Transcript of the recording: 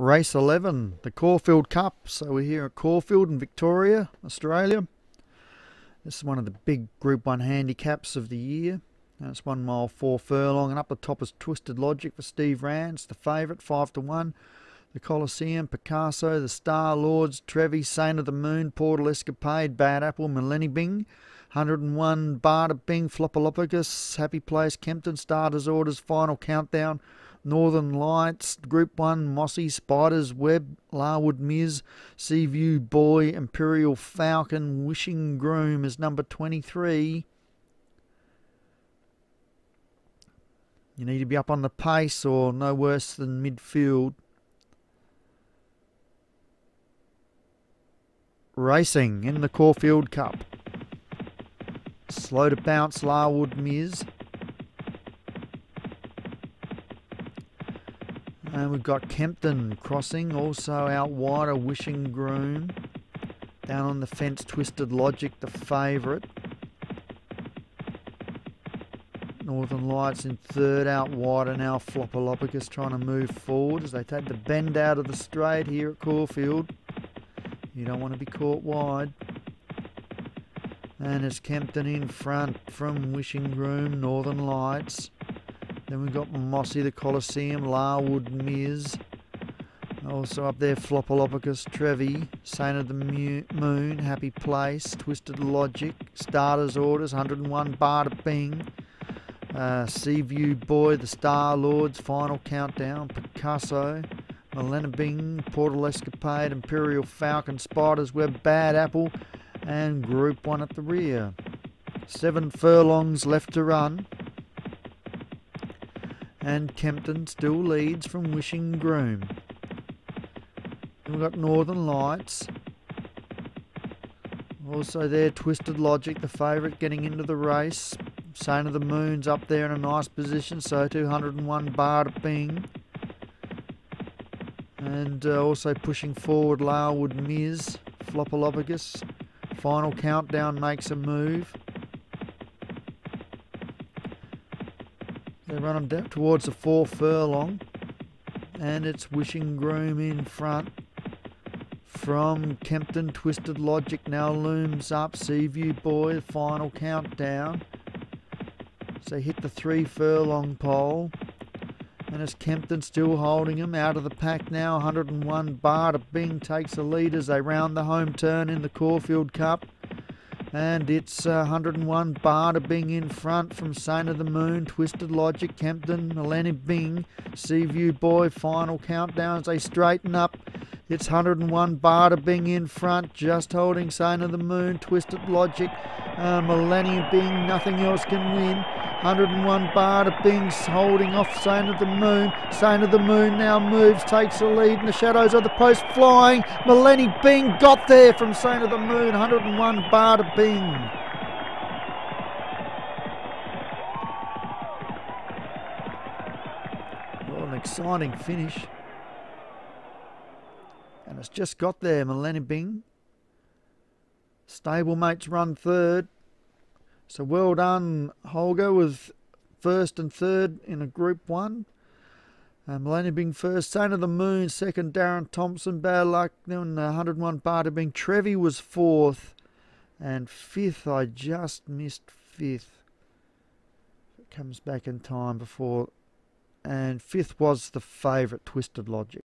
Race 11, the Caulfield Cup. So we're here at Caulfield in Victoria, Australia. This is one of the big Group 1 handicaps of the year. And it's 1 mile, 4 furlong, and up the top is Twisted Logic for Steve Rand. It's the favourite, 5 to 1. The Coliseum, Picasso, the Star Lords, Trevi, Saint of the Moon, Portal Escapade, Bad Apple, Millennium, 101, Barter Bing, Flopalopicus, Happy Place, Kempton, Star Disorders, Final Countdown, Northern Lights, Group 1, Mossy, Spiders, Web, Larwood Miz, Seaview Boy, Imperial Falcon, Wishing Groom is number 23. You need to be up on the pace or no worse than midfield. Racing in the Caulfield Cup. Slow to bounce, Larwood Miz. And we've got Kempton crossing, also out wide a Wishing Groom. Down on the fence, Twisted Logic, the favourite. Northern Lights in third, out wide, and now Flopalopicus trying to move forward as they take the bend out of the straight here at Caulfield. You don't want to be caught wide. And it's Kempton in front from Wishing Groom, Northern Lights. Then we've got Mossy, the Coliseum, Larwood Miz. Also up there, Flopalopicus, Trevi, Saint of the Moon, Happy Place, Twisted Logic, Starters Orders, 101, Barter Bing, Seaview Boy, the Star Lords, Final Countdown, Picasso, Millennium Bing, Portal Escapade, Imperial Falcon, Spiders Web, Bad Apple, and Group 1 at the rear. 7 furlongs left to run. And Kempton still leads from Wishing Groom. And we've got Northern Lights. Also there, Twisted Logic, the favourite, getting into the race. Saint of the Moon's up there in a nice position, so 201 Bar to Bing. And also pushing forward, Larwood Miz, Flopalopicus. Final Countdown makes a move. They run them down towards the 4 furlong, and it's Wishing Groom in front from Kempton. Twisted Logic now looms up, Seaview Boy, Final Countdown. So hit the 3 furlong pole, and it's Kempton still holding them. Out of the pack now, 101 Bar to Bing takes the lead as they round the home turn in the Caulfield Cup. And it's 101 Bar to Bing in front from Saint of the Moon, Twisted Logic, Kempton, Millennium Bing, Seaview Boy, Final Countdown as they straighten up. It's 101 Bar to Bing in front, just holding Saint of the Moon, Twisted Logic, Millennium Bing, Nothing Else Can Win. 101 Bar to Bing's holding off Saint of the Moon. Saint of the Moon now moves, takes the lead in the shadows of the post, flying. Millennium Bing got there from Saint of the Moon, 101 Bar to Bing. What an exciting finish. And it's just got there, Millennium Bing. Stablemates run third. So well done, Holger, with first and third in a Group 1. Millennium Bing first, Saint of the Moon second, Darren Thompson, Bad Luck, then 101 Barter Bing. Trevi was fourth, and fifth, I just missed fifth. It comes back in time before, and fifth was the favourite, Twisted Logic.